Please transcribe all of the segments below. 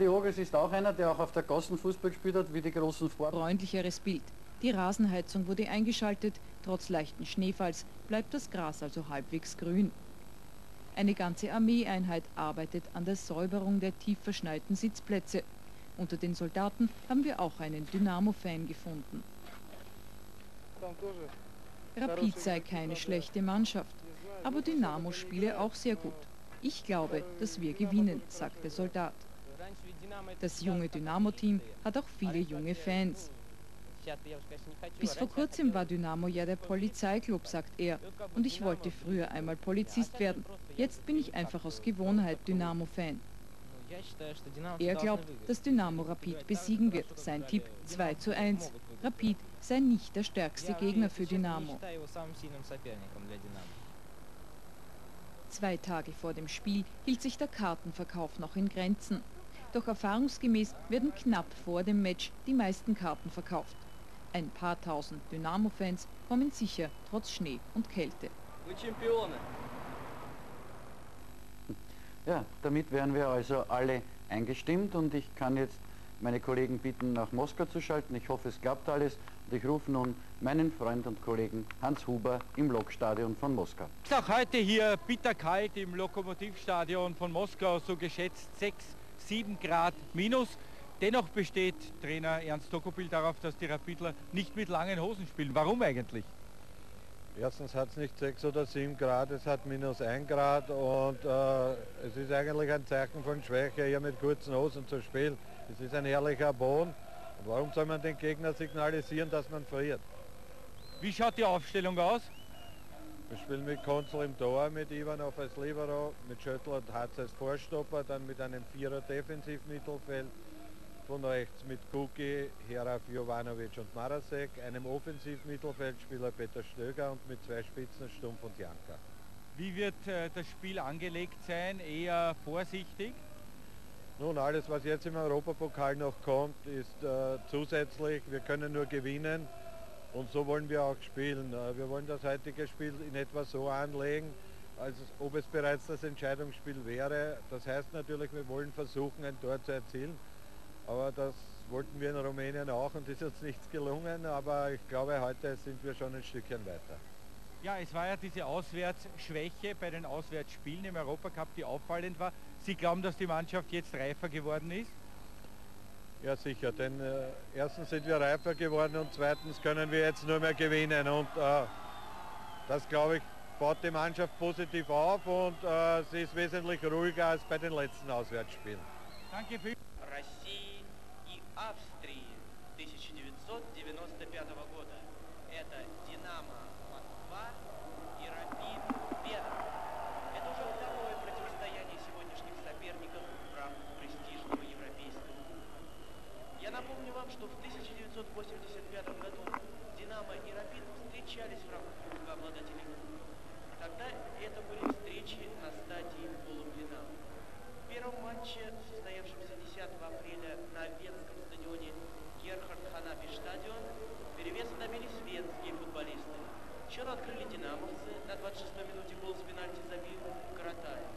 Georges ist auch einer, der auch auf der Gassen Fußball gespielt hat, wie die großen Vorder. Freundlicheres Bild. Die Rasenheizung wurde eingeschaltet. Trotz leichten Schneefalls bleibt das Gras also halbwegs grün. Eine ganze Armeeeinheit arbeitet an der Säuberung der tief verschneiten Sitzplätze. Unter den Soldaten haben wir auch einen Dynamo-Fan gefunden. Rapid sei keine schlechte Mannschaft, aber Dynamo spiele auch sehr gut. Ich glaube, dass wir gewinnen, sagt der Soldat. Das junge Dynamo-Team hat auch viele junge Fans. Bis vor kurzem war Dynamo ja der Polizeiklub, sagt er. Und ich wollte früher einmal Polizist werden. Jetzt bin ich einfach aus Gewohnheit Dynamo-Fan. Er glaubt, dass Dynamo Rapid besiegen wird. Sein Tipp 2:1. Rapid sei nicht der stärkste Gegner für Dynamo. 2 Tage vor dem Spiel hielt sich der Kartenverkauf noch in Grenzen. Doch erfahrungsgemäß werden knapp vor dem Match die meisten Karten verkauft. Ein paar tausend Dynamo-Fans kommen sicher, trotz Schnee und Kälte. Ja, damit wären wir also alle eingestimmt und ich kann jetzt meine Kollegen bitten, nach Moskau zu schalten. Ich hoffe, es klappt alles. Und ich rufe nun meinen Freund und Kollegen Hans Huber im Lokstadion von Moskau. Ist auch heute hier bitterkalt im Lokomotivstadion von Moskau, so geschätzt 6-7 Grad minus. Dennoch besteht Trainer Ernst Dokupil darauf, dass die Rapidler nicht mit langen Hosen spielen. Warum eigentlich? Erstens hat es nicht 6 oder 7 Grad, es hat -1 Grad und es ist eigentlich ein Zeichen von Schwäche, hier mit kurzen Hosen zu spielen. Es ist ein herrlicher Boden. Warum soll man den Gegner signalisieren, dass man friert? Wie schaut die Aufstellung aus? Wir spielen mit Konsel im Tor, mit Ivanov als Libero, mit Schöttler und Hatz als Vorstopper, dann mit einem 4er Defensivmittelfeld, von rechts mit Guggi, Heraf, Jovanovic und Marasek, einem Offensivmittelfeldspieler Peter Stöger und mit 2 Spitzen Stumpf und Jancker. Wie wird das Spiel angelegt sein? Eher vorsichtig? Nun, alles, was jetzt im Europapokal noch kommt, ist zusätzlich. Wir können nur gewinnen und so wollen wir auch spielen. Wir wollen das heutige Spiel in etwa so anlegen, als ob es bereits das Entscheidungsspiel wäre. Das heißt natürlich, wir wollen versuchen, ein Tor zu erzielen. Aber das wollten wir in Rumänien auch und ist uns nichts gelungen, aber ich glaube, heute sind wir schon ein Stückchen weiter. Ja, es war ja diese Auswärtsschwäche bei den Auswärtsspielen im Europacup, die auffallend war. Sie glauben, dass die Mannschaft jetzt reifer geworden ist? Ja, sicher, denn erstens sind wir reifer geworden und zweitens können wir jetzt nur mehr gewinnen. Und das, glaube ich, baut die Mannschaft positiv auf und sie ist wesentlich ruhiger als bei den letzten Auswärtsspielen. Danke für Австрии 1995 года. Это Динамо Москва и Рапид Вена. Это уже второе противостояние сегодняшних соперников в рамках престижного европейского кубка. Я напомню вам, что в 1985 году Динамо и Рапид встречались в рамках кубка обладателей кубка. Тогда это были встречи на стадии полуфинала. В первом матче, состоявшемся 10 апреля на венском стадионе Герхард-Ханапи-Стадион, перевеса добились венские футболисты. Счет открыли динамовцы, на 26-й минуте гол с пенальти забил Каратаев.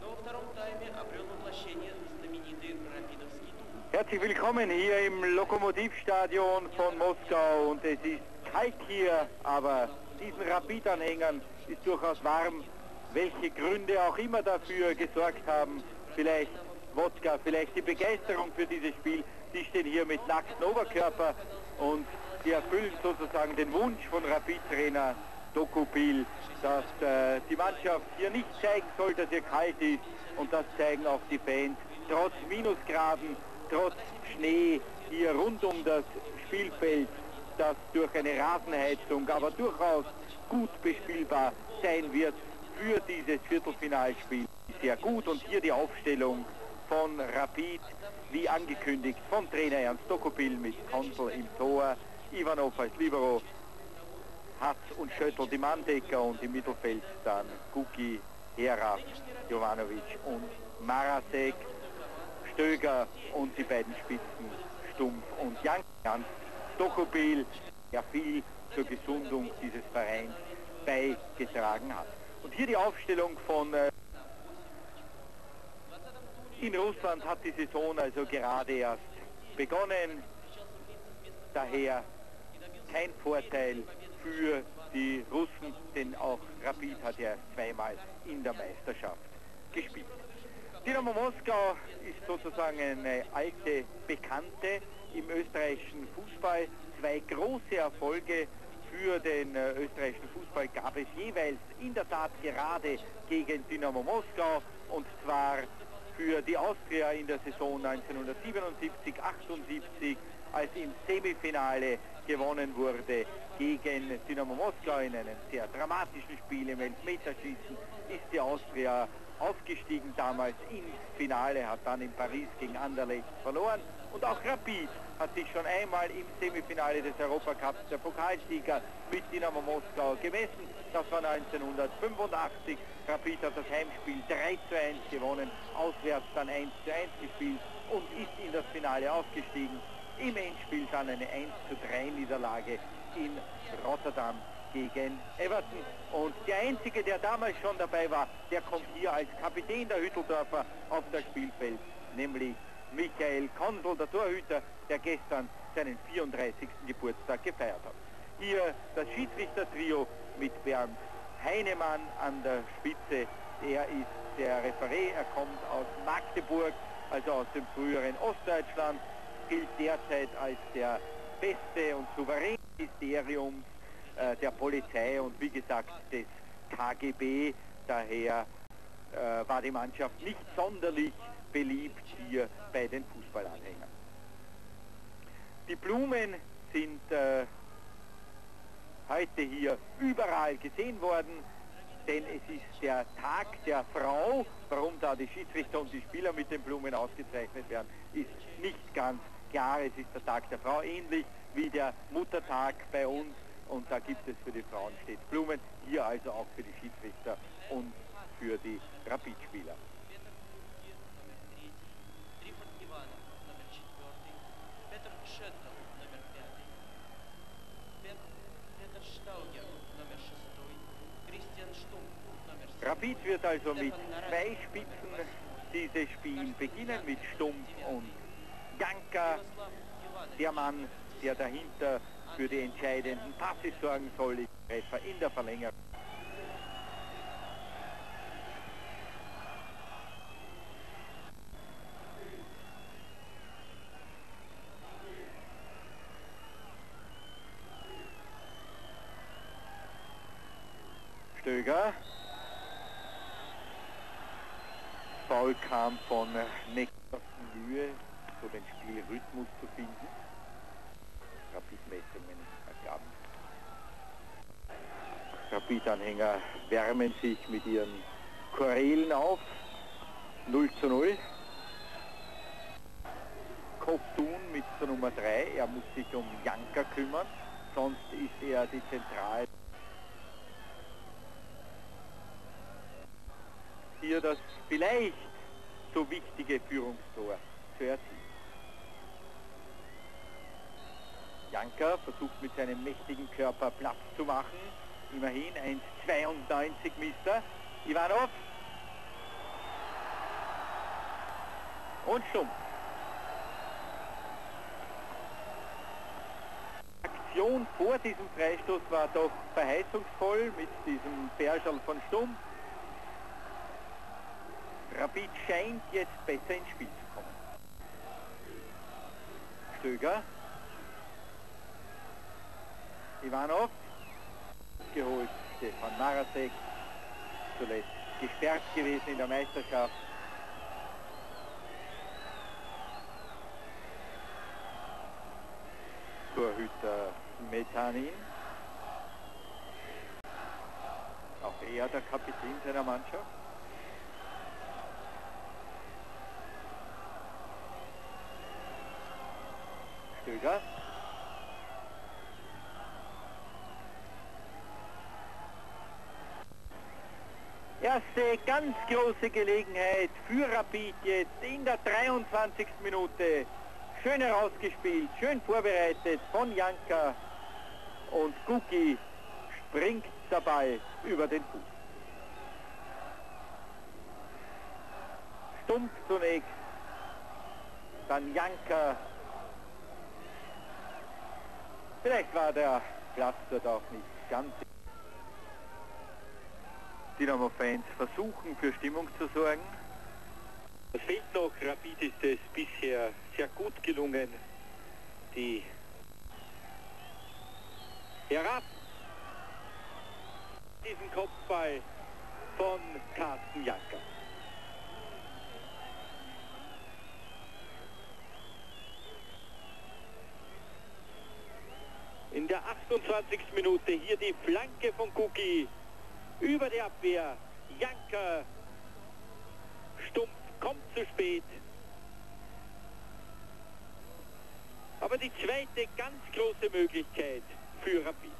Но во втором тайме обрел воплощение знаменитый рапидовский дух. Herzlich willkommen hier im Lokomotivstadion von Moskau. Und es ist kalt hier, aber diesen Rapid-Anhängern ist durchaus warm. Welche Gründe auch immer dafür gesorgt haben, vielleicht Wodka, vielleicht die Begeisterung für dieses Spiel. Die stehen hier mit nacktem Oberkörper und die erfüllen sozusagen den Wunsch von Rapid-Trainer Dokupil, dass die Mannschaft hier nicht zeigen soll, dass ihr kalt ist. Und das zeigen auch die Fans, trotz Minusgraden, trotz Schnee, hier rund um das Spielfeld, das durch eine Rasenheizung aber durchaus gut bespielbar sein wird für dieses Viertelfinalspiel. Sehr gut und hier die Aufstellung von Rapid, wie angekündigt vom Trainer Ernst Dokupil mit Konsel im Tor, Ivanov als Libero, Hatz und Schöttl die Manndecker und im Mittelfeld dann Guggi, Heraf, Jovanovic und Marasek, Stöger und die beiden Spitzen Stumpf und Jancker. Dokupil, der viel zur Gesundung dieses Vereins beigetragen hat. Und hier die Aufstellung von In Russland hat die Saison also gerade erst begonnen. Daher kein Vorteil für die Russen, denn auch Rapid hat ja zweimal in der Meisterschaft gespielt. Dinamo Moskau ist sozusagen eine alte Bekannte im österreichischen Fußball. Zwei große Erfolge für den österreichischen Fußball gab es jeweils in der Tat gerade gegen Dinamo Moskau, und zwar für die Austria in der Saison 1977-78, als im Semifinale gewonnen wurde gegen Dinamo Moskau. In einem sehr dramatischen Spiel im Elfmeterschießen ist die Austria aufgestiegen damals ins Finale, hat dann in Paris gegen Anderlecht verloren. Und auch Rapid hat sich schon einmal im Semifinale des Europacups der Pokalsieger mit Dinamo Moskau gemessen. Das war 1985. Rapid hat das Heimspiel 3:1 gewonnen, auswärts dann 1:1 gespielt und ist in das Finale aufgestiegen. Im Endspiel dann eine 1:3 Niederlage in Rotterdam gegen Everton. Und der Einzige, der damals schon dabei war, der kommt hier als Kapitän der Hütteldorfer auf das Spielfeld, nämlich Michael Konsel, der Torhüter, der gestern seinen 34. Geburtstag gefeiert hat. Hier das Schiedsrichter-Trio mit Bernd Heinemann an der Spitze. Er ist der Referee, er kommt aus Magdeburg, also aus dem früheren Ostdeutschland, gilt derzeit als der beste und souveräne Ministerium der Polizei und wie gesagt des KGB. Daher war die Mannschaft nicht sonderlich beliebt hier bei den Fußballanhängern. Die Blumen sind heute hier überall gesehen worden, denn es ist der Tag der Frau. Warum da die Schiedsrichter und die Spieler mit den Blumen ausgezeichnet werden, ist nicht ganz klar. Es ist der Tag der Frau, ähnlich wie der Muttertag bei uns, und da gibt es für die Frauen stets Blumen, hier also auch für die Schiedsrichter und für die Rapidspieler. Peter Stöger, Nummer 6, Christian Stumpf, Nummer 7. Rapid wird also mit zwei Spitzen dieses Spiel beginnen, mit Stumpf und Jancker, der Mann, der dahinter für die entscheidenden Passes sorgen soll, ist Treffer in der Verlängerung. Stöger. Foul kam von Neklas Mühe, so den Spielrhythmus zu finden. Rapid-Messungen ergaben. Rapid-Anhänger wärmen sich mit ihren Chorälen auf. 0:0. Kovtun mit zur Nummer 3. Er muss sich um Jancker kümmern, sonst ist er die Zentrale. Hier das vielleicht so wichtige Führungstor zu erzielen. Jancker versucht mit seinem mächtigen Körper Platz zu machen. Immerhin 1,92 Meter. Ivanov. Und Stumpf. Die Aktion vor diesem Freistoß war doch verheißungsvoll mit diesem Bärscherl von Stumpf. Rapid scheint jetzt besser ins Spiel zu kommen. Stöger. Ivanov. Geholt Stefan Marasek. Zuletzt gesperrt gewesen in der Meisterschaft. Torhüter Smetanin. Auch er der Kapitän seiner Mannschaft. Stöger. Erste ganz große Gelegenheit für Rapid jetzt in der 23. Minute. Schön herausgespielt, schön vorbereitet von Jancker. Und Guggi springt dabei über den Fuß. Stumpf zunächst, dann Jancker. Vielleicht war der Platz dort auch nicht ganz. Dynamo-Fans versuchen, für Stimmung zu sorgen. Es fehlt noch, Rapid ist es bisher sehr gut gelungen. Die Heraf, diesen Kopfball von Carsten Jancker. In der 28. Minute hier die Flanke von Guggi über die Abwehr. Jancker, Stumpf kommt zu spät. Aber die zweite ganz große Möglichkeit für Rapid.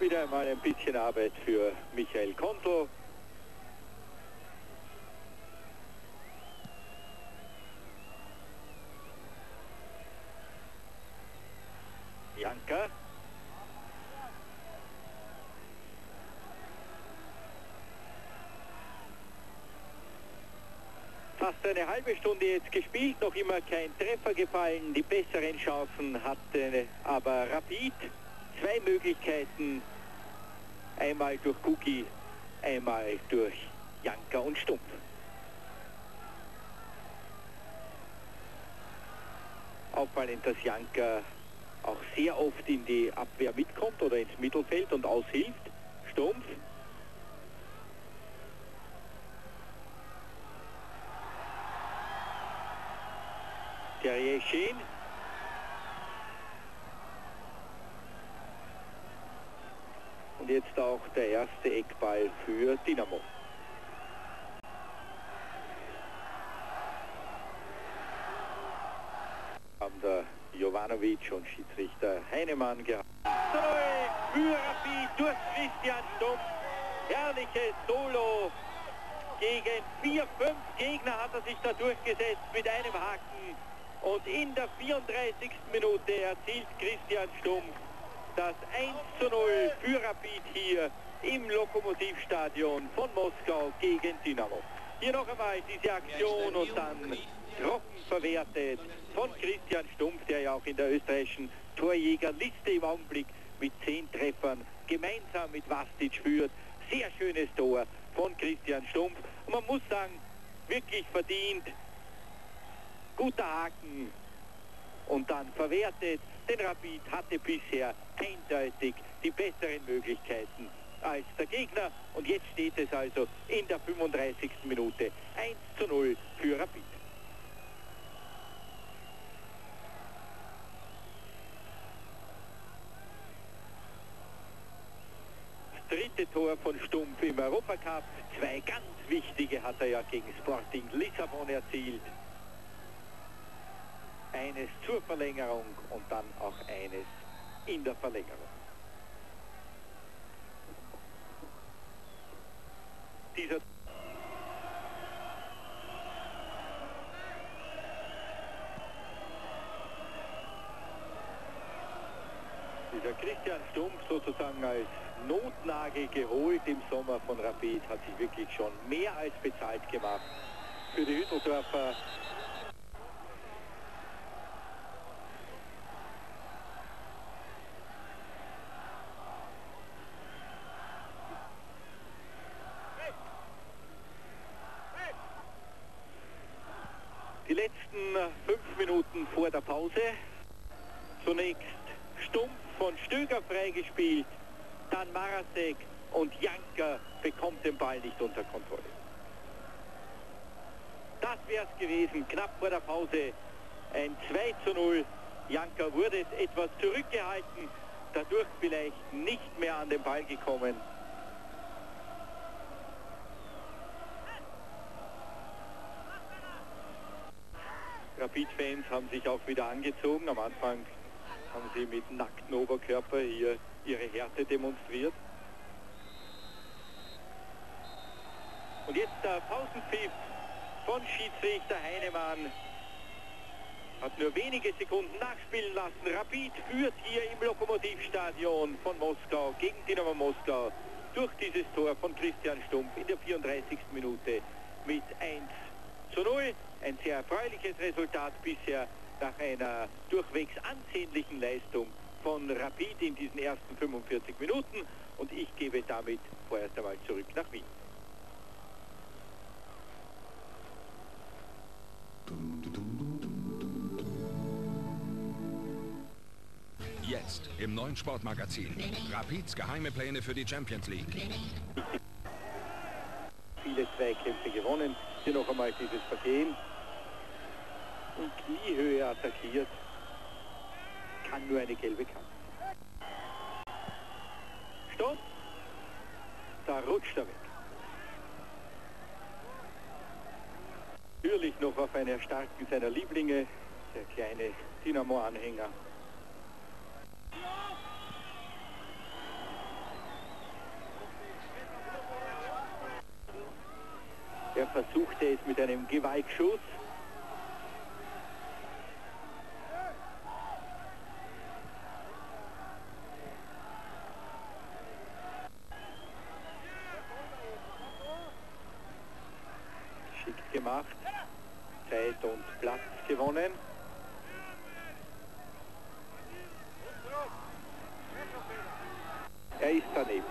Wieder einmal ein bisschen Arbeit für Michael Konsel. Jancker. Fast eine halbe Stunde jetzt gespielt, noch immer kein Treffer gefallen. Die besseren Chancen hatte aber Rapid. Zwei Möglichkeiten. Einmal durch Guggi, einmal durch Jancker und Stumpf. Auffallend, dass Jancker auch sehr oft in die Abwehr mitkommt oder ins Mittelfeld und aushilft. Stumpf. Der Rischin. Und jetzt auch der erste Eckball für Dinamo. Haben der Jovanovic und Schiedsrichter Heinemann gehabt. Für Rapid durch Christian Stumpf. Herrliches Solo. Gegen 4-5 Gegner hat er sich da durchgesetzt mit einem Haken. Und in der 34. Minute erzielt Christian Stumpf das 1:0 für Rapid hier im Lokomotivstadion von Moskau gegen Dinamo. Hier noch einmal diese Aktion und dann trocken verwertet von Christian Stumpf, der ja auch in der österreichischen Torjägerliste im Augenblick mit 10 Treffern gemeinsam mit Vastic führt. Sehr schönes Tor von Christian Stumpf. Und man muss sagen, wirklich verdient. Guter Haken und dann verwertet. Denn Rapid hatte bisher eindeutig die besseren Möglichkeiten als der Gegner. Und jetzt steht es also in der 35. Minute 1:0 für Rapid. Das dritte Tor von Stumpf im Europacup. Zwei ganz wichtige hat er ja gegen Sporting Lissabon erzielt. Eines zur Verlängerung und dann auch eines in der Verlängerung. Dieser Christian Stumpf sozusagen als Notnagel geholt im Sommer von Rapid hat sich wirklich schon mehr als bezahlt gemacht für die Hütteldörfer. Die letzten 5 Minuten vor der Pause. Zunächst Stumpf von Stöger freigespielt, dann Marasek und Jancker bekommt den Ball nicht unter Kontrolle. Das wäre es gewesen, knapp vor der Pause. Ein 2:0. Jancker wurde etwas zurückgehalten, dadurch vielleicht nicht mehr an den Ball gekommen. Rapid-Fans haben sich auch wieder angezogen. Am Anfang haben sie mit nacktem Oberkörper hier ihre Härte demonstriert. Und jetzt der Pausenpfiff von Schiedsrichter Heinemann. Hat nur wenige Sekunden nachspielen lassen. Rapid führt hier im Lokomotivstadion von Moskau gegen Dinamo Moskau durch dieses Tor von Christian Stumpf in der 34. Minute mit 1:0. Ein sehr erfreuliches Resultat bisher nach einer durchwegs ansehnlichen Leistung von Rapid in diesen ersten 45 Minuten. Und ich gebe damit vorerst einmal zurück nach Wien. Jetzt im neuen Sportmagazin. Rapids geheime Pläne für die Champions League. Viele Zweikämpfe gewonnen. Hier noch einmal dieses Vergehen. Und Kniehöhe attackiert. Kann nur eine gelbe Karte. Stopp. Da rutscht er weg. Natürlich noch auf ein Erstarken seiner Lieblinge, der kleine Dynamo-Anhänger. Er versuchte es mit einem Gewaltschuss. Schick gemacht. Zeit und Platz gewonnen. Er ist daneben.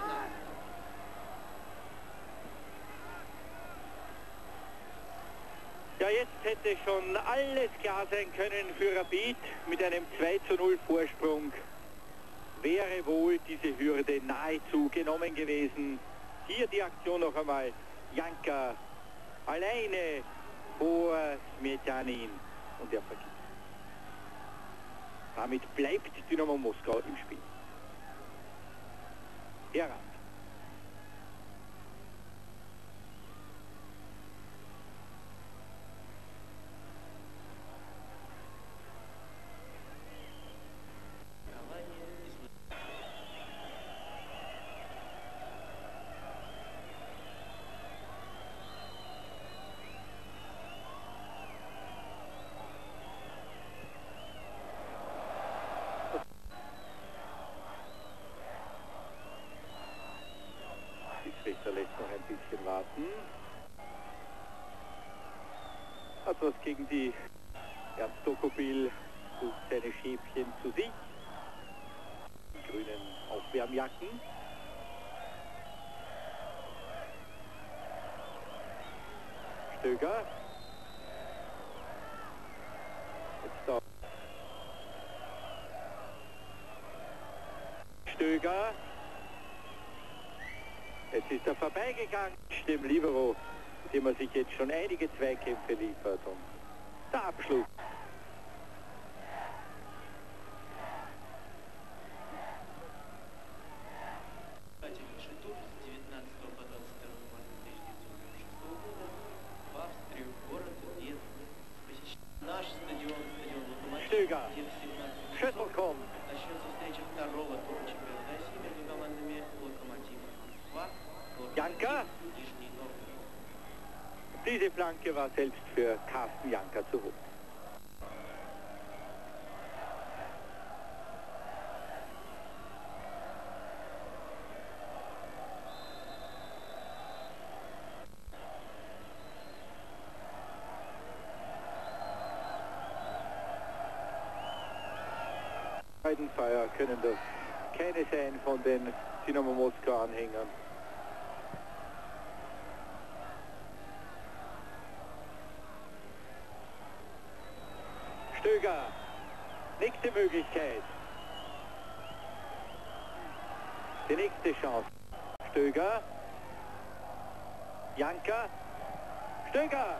Ja, jetzt hätte schon alles klar sein können für Rapid. Mit einem 2:0 Vorsprung wäre wohl diese Hürde nahezu genommen gewesen. Hier die Aktion noch einmal. Jancker alleine vor Smetanin und er vergibt. Damit bleibt Dynamo Moskau im Spiel. Heraf. Hat was gegen die Ernst Dokupil, sucht seine Schäfchen zu sich. Die grünen Aufwärmjacken. Stöger. Jetzt auf. Stöger. Jetzt ist er vorbeigegangen, dem Libero, dem er sich jetzt schon einige Zweikämpfe liefert. Und der Abschluss. Stöger. Schöttler kommt. Jancker. Diese Flanke war selbst für Carsten Jancker zu hoch. Freudenfeier können das keine sein von den Dinamo Moskau Anhängern. Stöger, nächste Möglichkeit. Die nächste Chance. Stöger. Jancker. Stöger.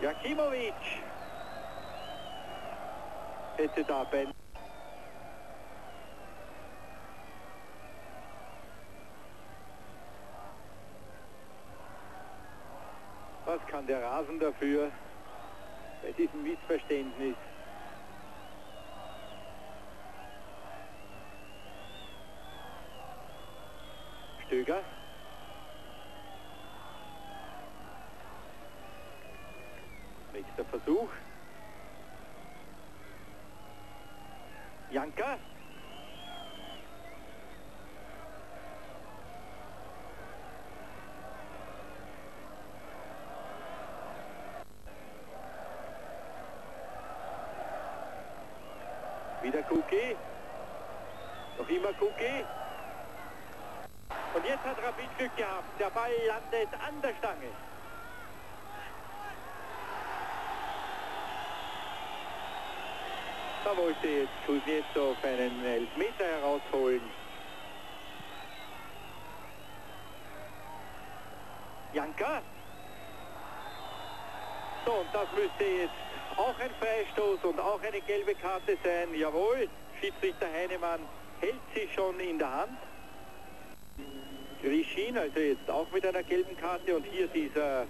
Yakhimovich. Hätte da Ben. Was kann der Rasen dafür bei diesem Missverständnis. Stöger. Nächster Versuch. Jancker. Wieder Kuggi. Noch immer Kuggi. Und jetzt hat Rapid Glück gehabt. Der Ball landet an der Stange. Da wollte jetzt Kuznetsov einen Elfmeter herausholen. Jancker. So, und das müsste jetzt auch ein Freistoß und auch eine gelbe Karte sein. Jawohl, Schiedsrichter Heinemann hält sie schon in der Hand. Rischin also jetzt auch mit einer gelben Karte, und hier dieser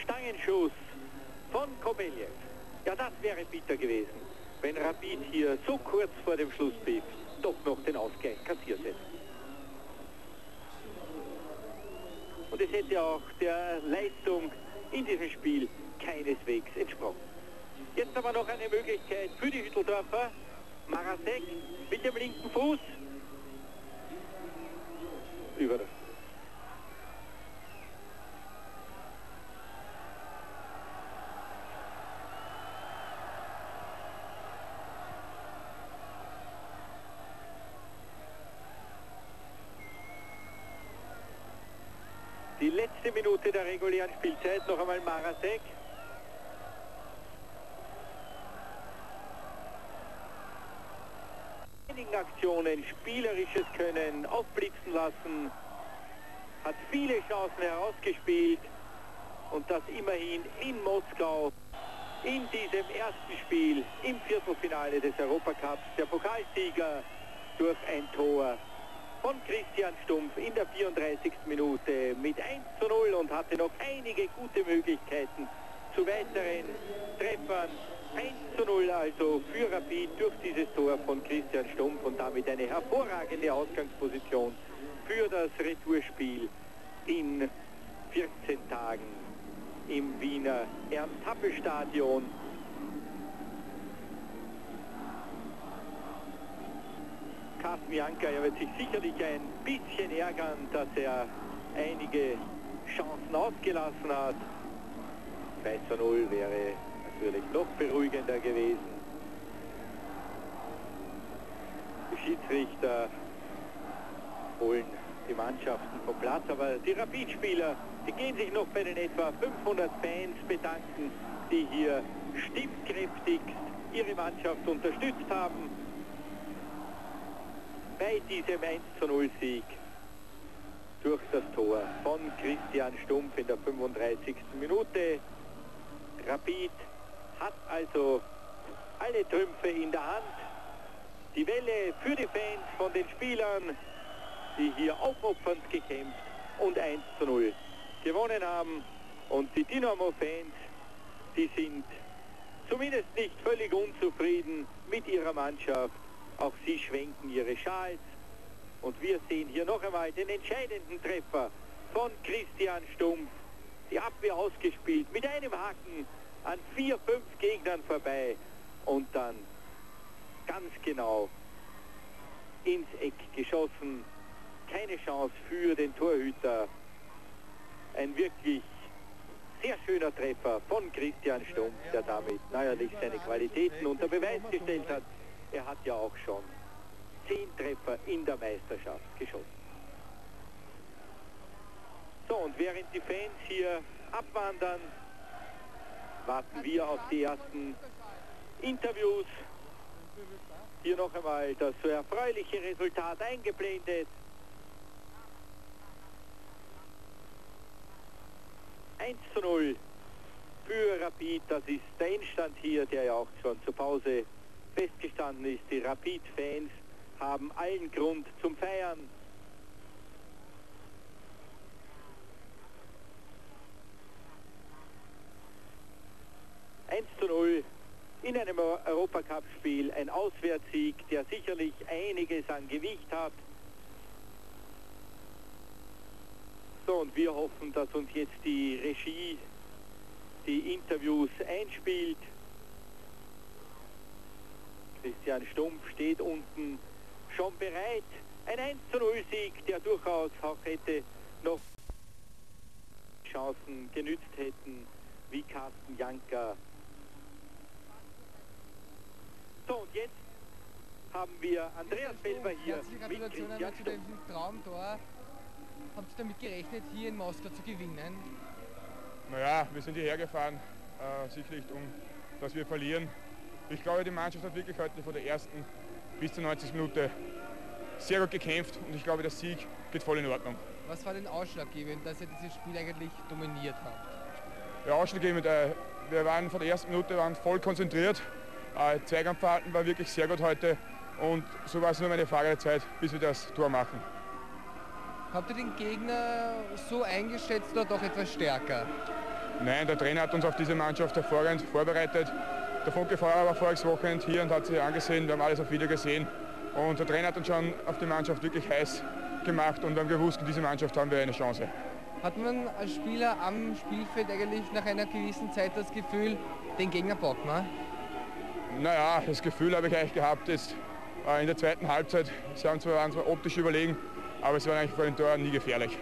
Stangenschuss von Kobelev. Ja, das wäre bitter gewesen, wenn Rapid hier so kurz vor dem Schlusspfiff doch noch den Ausgleich kassiert hätte. Und es hätte auch der Leistung in diesem Spiel keineswegs entsprochen. Jetzt aber noch eine Möglichkeit für die Hütteldorfer. Marasek mit dem linken Fuß. Über. Die letzte Minute der regulären Spielzeit, noch einmal Marasek. Aktionen, spielerisches Können aufblitzen lassen, hat viele Chancen herausgespielt, und das immerhin in Moskau in diesem ersten Spiel im Viertelfinale des Europacups der Pokalsieger durch ein Tor von Christian Stumpf in der 34. Minute mit 1:0 und hatte noch einige gute Möglichkeiten zu weiteren Treffern. 1:0 also für Rapid durch dieses Tor von Christian Stumpf und damit eine hervorragende Ausgangsposition für das Retourspiel in 14 Tagen im Wiener Ernst-Happel-Stadion. Carsten Jancker, er wird sich sicherlich ein bisschen ärgern, dass er einige Chancen ausgelassen hat. 3:0 wäre natürlich noch beruhigender gewesen. Die Schiedsrichter holen die Mannschaften vom Platz, aber die Rapid-Spieler, die gehen sich noch bei den etwa 500 Fans bedanken, die hier stimmkräftig ihre Mannschaft unterstützt haben bei diesem 1:0-Sieg durch das Tor von Christian Stumpf in der 35. Minute. Rapid hat also alle Trümpfe in der Hand. Die Welle für die Fans von den Spielern, die hier aufopfernd gekämpft und 1:0 gewonnen haben. Und die Dynamo-Fans, die sind zumindest nicht völlig unzufrieden mit ihrer Mannschaft. Auch sie schwenken ihre Schals. Und wir sehen hier noch einmal den entscheidenden Treffer von Christian Stumpf. Die Abwehr ausgespielt, mit einem Haken an 4-5 Gegnern vorbei und dann ganz genau ins Eck geschossen. Keine Chance für den Torhüter. Ein wirklich sehr schöner Treffer von Christian Stumpf, der damit neuerlich seine Qualitäten unter Beweis gestellt hat. Er hat ja auch schon 10 Treffer in der Meisterschaft geschossen. So, und während die Fans hier abwandern, warten wir auf die ersten Interviews. Hier noch einmal das so erfreuliche Resultat eingeblendet. 1:0 für Rapid, das ist der Endstand hier, der ja auch schon zur Pause festgestanden ist. Die Rapid-Fans haben allen Grund zum Feiern. in einem Europacup-Spiel ein Auswärtssieg, der sicherlich einiges an Gewicht hat. So, und wir hoffen, dass uns jetzt die Regie die Interviews einspielt. Christian Stumpf steht unten schon bereit. Ein 1:0-Sieg, der durchaus auch hätte noch Chancen genützt hätten, wie Carsten Jancker. So, und jetzt haben wir Andreas Felber hier. Herzliche Gratulation mit zu dem Traumtor. Haben Sie damit gerechnet, hier in Moskau zu gewinnen? Naja, wir sind hierher gefahren, sicherlich, um dass wir verlieren. Ich glaube, die Mannschaft hat wirklich heute von der ersten bis zur 90. Minute sehr gut gekämpft und ich glaube, der Sieg geht voll in Ordnung. Was war denn ausschlaggebend, dass ihr dieses Spiel eigentlich dominiert habt? Ja, ausschlaggebend. Wir waren von der ersten Minute voll konzentriert. Zweikampfverhalten war wirklich sehr gut heute und so war es nur eine Frage der Zeit, bis wir das Tor machen. Habt ihr den Gegner so eingeschätzt oder doch etwas stärker? Nein, der Trainer hat uns auf diese Mannschaft hervorragend vorbereitet. Der Funke Feuer war voriges Wochenende hier und hat sich angesehen, wir haben alles auf Video gesehen. Und der Trainer hat uns schon auf die Mannschaft wirklich heiß gemacht und wir haben gewusst, in dieser Mannschaft haben wir eine Chance. Hat man als Spieler am Spielfeld eigentlich nach einer gewissen Zeit das Gefühl, den Gegner bockt man? Naja, das Gefühl habe ich eigentlich gehabt jetzt in der zweiten Halbzeit. Sie haben zwar optisch überlegen, aber es war eigentlich vor den Toren nie gefährlich.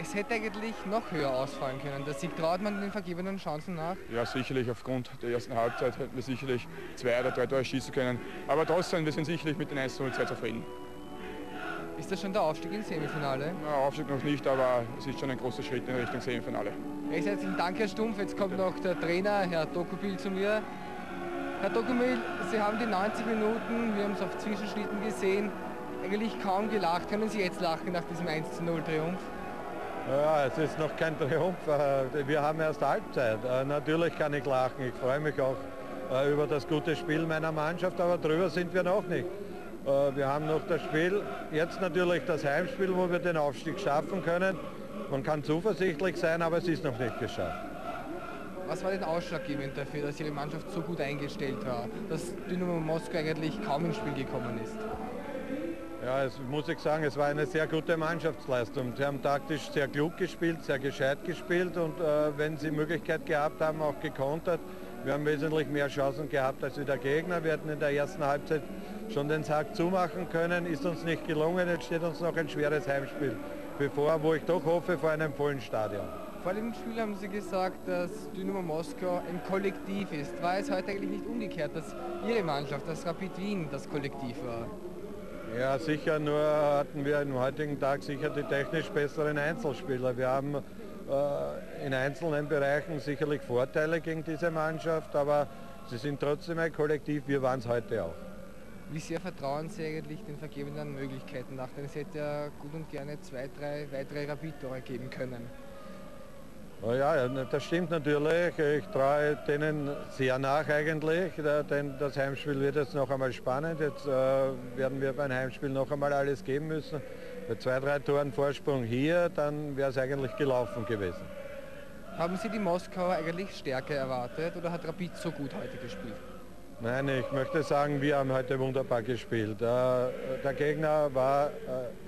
Es hätte eigentlich noch höher ausfallen können. Der Sieg, traut man den vergebenen Chancen nach? Ja, sicherlich. Aufgrund der ersten Halbzeit hätten wir sicherlich 2 oder 3 Tore schießen können. Aber trotzdem, wir sind sicherlich mit den 1:0 sehr zufrieden. Ist das schon der Aufstieg ins Semifinale? Na, Aufstieg noch nicht, aber es ist schon ein großer Schritt in Richtung Semifinale. Recht herzlichen Dank, Herr Stumpf. Jetzt kommt noch der Trainer, Herr Dokupil, zu mir. Herr Dokupil, Sie haben die 90 Minuten, wir haben es auf Zwischenschnitten gesehen, eigentlich kaum gelacht. Können Sie jetzt lachen nach diesem 1:0-Triumph? Ja, es ist noch kein Triumph. Wir haben erst Halbzeit. Natürlich kann ich lachen. Ich freue mich auch über das gute Spiel meiner Mannschaft, aber drüber sind wir noch nicht. Wir haben noch das Spiel, jetzt natürlich das Heimspiel, wo wir den Aufstieg schaffen können. Man kann zuversichtlich sein, aber es ist noch nicht geschafft. Was war denn ausschlaggebend dafür, dass Ihre Mannschaft so gut eingestellt war, dass Dinamo Moskau eigentlich kaum ins Spiel gekommen ist? Ja, es muss ich sagen, es war eine sehr gute Mannschaftsleistung. Sie haben taktisch sehr klug gespielt, sehr gescheit gespielt und wenn sie Möglichkeit gehabt haben, auch gekontert. Wir haben wesentlich mehr Chancen gehabt als der Gegner. Wir hätten in der ersten Halbzeit schon den Sack zumachen können, ist uns nicht gelungen. Jetzt steht uns noch ein schweres Heimspiel bevor, wo ich doch hoffe, vor einem vollen Stadion. Vor dem Spiel haben Sie gesagt, dass Dynamo Moskau ein Kollektiv ist. War es heute eigentlich nicht umgekehrt, dass Ihre Mannschaft, das Rapid Wien, das Kollektiv war? Ja, sicher, nur hatten wir am heutigen Tag sicher die technisch besseren Einzelspieler. Wir haben in einzelnen Bereichen sicherlich Vorteile gegen diese Mannschaft, aber sie sind trotzdem ein Kollektiv, wir waren es heute auch. Wie sehr vertrauen Sie eigentlich den vergebenen Möglichkeiten nach? Denn es hätte ja gut und gerne 2, 3 weitere Rapid-Tore geben können. Oh ja, das stimmt natürlich. Ich traue denen sehr nach eigentlich, denn das Heimspiel wird jetzt noch einmal spannend. Jetzt werden wir beim Heimspiel noch einmal alles geben müssen. Bei 2, 3 Toren Vorsprung hier, dann wäre es eigentlich gelaufen gewesen. Haben Sie die Moskauer eigentlich stärker erwartet oder hat Rapid so gut heute gespielt? Nein, ich möchte sagen, wir haben heute wunderbar gespielt. Der Gegner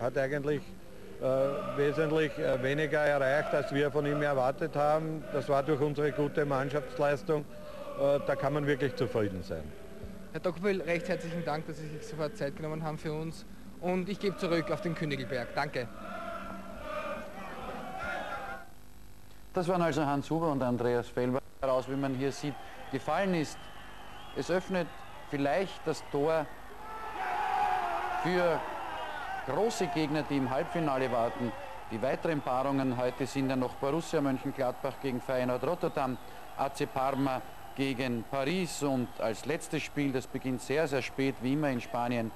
hat eigentlich wesentlich weniger erreicht, als wir von ihm erwartet haben. Das war durch unsere gute Mannschaftsleistung. Da kann man wirklich zufrieden sein. Herr Dokupil, recht herzlichen Dank, dass Sie sich so viel Zeit genommen haben für uns. Und ich gebe zurück auf den Königelberg. Danke. Das waren also Hans Huber und Andreas Felber. Daraus, wie man hier sieht, gefallen ist. Es öffnet vielleicht das Tor für große Gegner, die im Halbfinale warten. Die weiteren Paarungen heute sind ja noch Borussia Mönchengladbach gegen Feyenoord Rotterdam, AC Parma gegen Paris und als letztes Spiel, das beginnt sehr, sehr spät, wie immer in Spanien,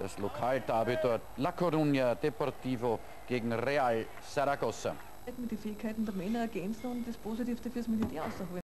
das Lokalderby dort, La Coruña Deportivo gegen Real Saragossa. Mit den Fähigkeiten der Männer ergänzen und das Positive dafür ist mit die Ausdauer.